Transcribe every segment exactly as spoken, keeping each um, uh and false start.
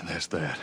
And that's that.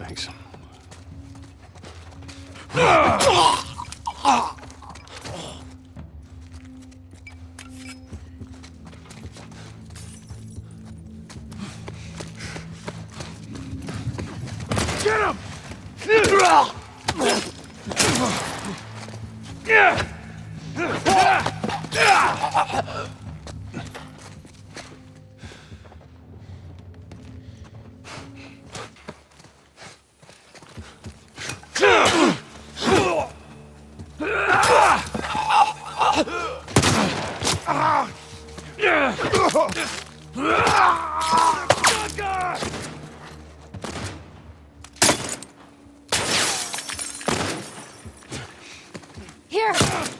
Thanks. Get him! Here!